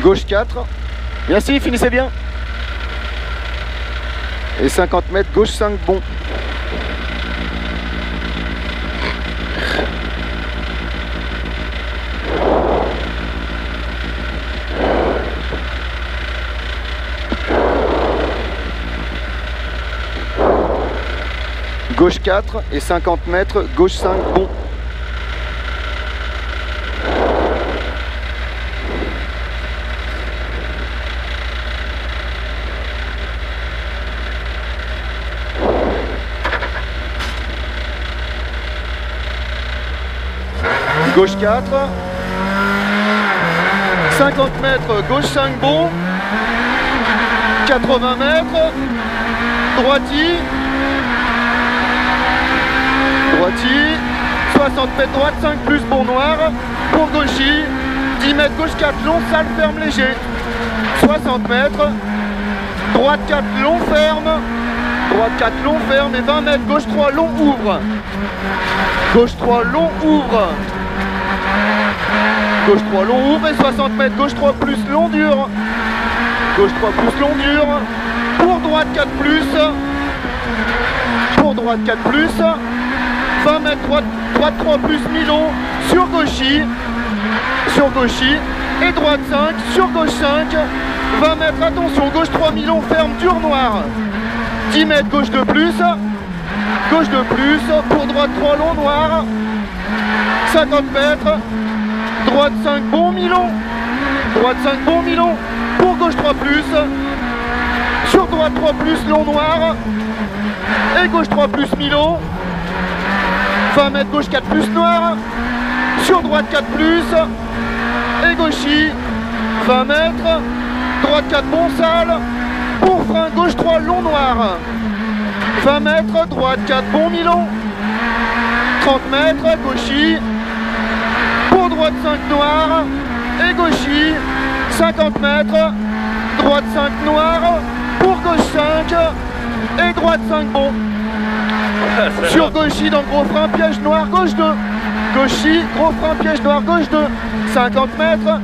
Gauche 4. Merci, finissez bien. Et 50 mètres, gauche 5, bon. Gauche 4 et 50 mètres, gauche 5, bon. Gauche 4, 50 mètres, gauche 5, bon, 80 mètres, droiti, 60 mètres droite, 5 plus, bon noir, pour gauchy, 10 mètres, gauche 4 long, salle ferme léger, 60 mètres, droite 4 long, ferme, droite 4 long, ferme, et 20 mètres, gauche 3 long, ouvre, gauche 3 long, ouvre, gauche 3 long ouvre et 60 mètres, gauche 3 plus long dur, gauche 3 plus long dur, pour droite 4 plus, pour droite 4 plus, 20 mètres droite, droite 3 plus mi-long, sur gauchy, et droite 5, sur gauche 5, 20 mètres, attention, gauche 3 mi-long, ferme dur noir, 10 mètres gauche 2 plus, pour droite 3 long noir, 50 mètres, droite 5 bon mi-long, droite 5 bon mi-long, pour gauche 3 plus, sur droite 3 plus long noir, et gauche 3 plus mi-long, 20 mètres gauche 4 plus noir, sur droite 4 plus, et gauchy, 20 mètres, droite 4 bon sale, pour frein gauche 3 long noir, 20 mètres, droite 4 bon mi-long, 30 mètres, gauchy, pour droite 5 noir et gauchy, 50 mètres, droite 5 noir, pour gauche 5 et droite 5 bon. Sur gauchy dans gros frein, piège noir, gauche 2. Gauchy, gros frein, piège noir, gauche 2. 50 mètres.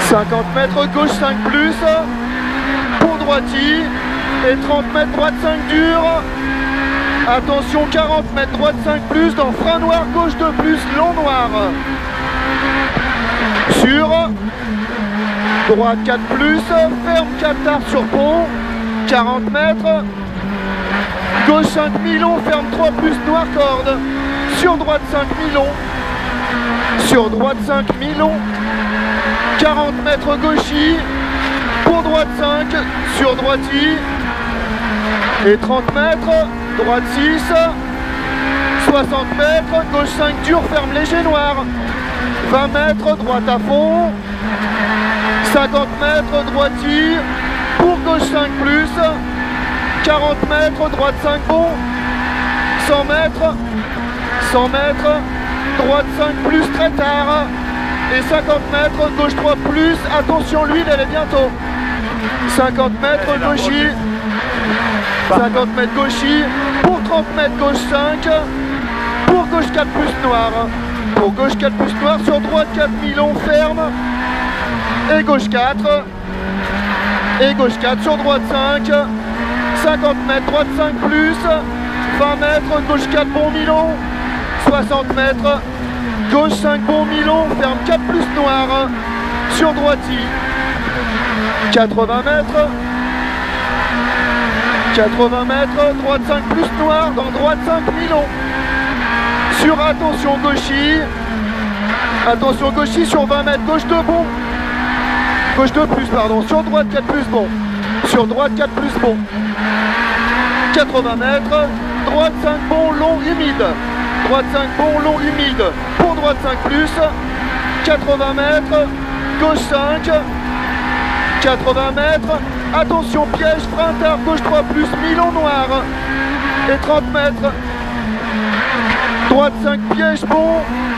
50 mètres, gauche 5 plus. Pour droiti. Et 30 mètres, droite 5 dur. Attention, 40 mètres, droite 5 plus, dans frein noir, gauche 2 plus, long noir. Sur, droite 4 plus, ferme 4 tard sur pont, 40 mètres. Gauche 5 mi-long, ferme 3 plus, noir corde. Sur droite 5 mi-long. Sur droite 5 mi-long. 40 mètres gauchy. Pour droite 5, sur droiti. Et 30 mètres, droite 6, 60 mètres, gauche 5 dur, ferme léger noir, 20 mètres, droite à fond, 50 mètres, droiti, pour gauche 5 plus, 40 mètres, droite 5 bon, 100 mètres, 100 mètres, droite 5 plus très tard, et 50 mètres, gauche 3 plus, attention l'huile elle est bientôt, 50 mètres, gauchy, 50 mètres gauchy, pour 30 mètres gauche 5, pour gauche 4 plus noir, pour gauche 4 plus noir, sur droite 4 mi-long ferme, et gauche 4 sur droite 5, 50 mètres, droite 5 plus, 20 mètres, gauche 4 bon mi-long, 60 mètres, gauche 5 bon mi-long, ferme 4 plus noir, sur droiti, 80 mètres, 80 mètres, droite 5 plus noir, dans droite 5 mi-long. Sur attention gauchy sur 20 mètres, gauche 2 bon. Gauche 2 plus, pardon, sur droite 4 plus bon. Sur droite 4 plus bon. 80 mètres, droite 5 bon, long, humide. Droite 5 bon, long, humide. Pour droite 5 plus, 80 mètres, gauche 5, 80 mètres. Attention, piège, frein tard, gauche 3 plus, mi-long noir, et 30 mètres, droite 5 piège bon,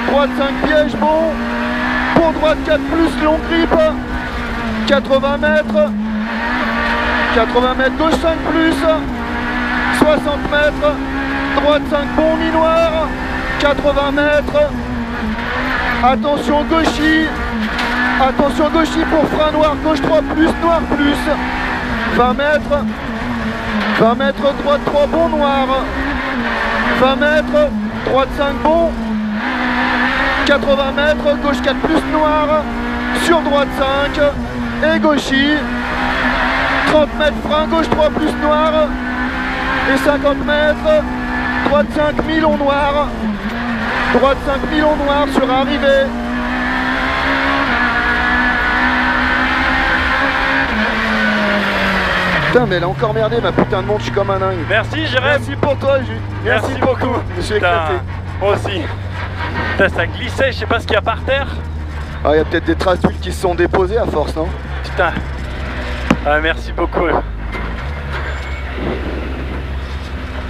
droite 5 piège bon, pour droite 4 plus, long grip, 80 mètres, gauche 5 plus, 60 mètres, droite 5 bon, mi-noir, 80 mètres, attention, gauchy, Attention gauchy pour frein noir, gauche 3 plus, noir plus. 20 mètres. 20 mètres, droite 3, bon noir. 20 mètres, droite 5, bon. 80 mètres, gauche 4 plus, noir. Sur droite 5. Et gauchy. 30 mètres, frein, gauche 3 plus, noir. Et 50 mètres. Droite 5, milon noir. Droite 5, milon noir sur arrivée. Putain, mais elle a encore merdé ma putain de montre, je suis comme un dingue. Merci Jérémy. Merci pour toi, Jules. Merci beaucoup. J'ai éclaté. Moi aussi. Putain, ça glissait, je sais pas ce qu'il y a par terre. Ah, il y a peut-être des traces d'huile qui se sont déposées à force, non? Putain. Ah, merci beaucoup.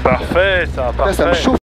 Parfait, ça, parfait. Putain, ça me chauffe.